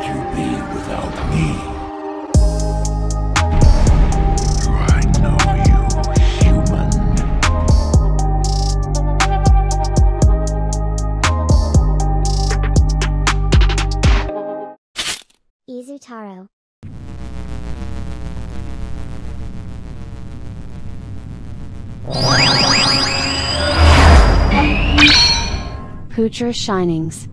would you be without me? Izutaro. Putra Shinings.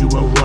you away.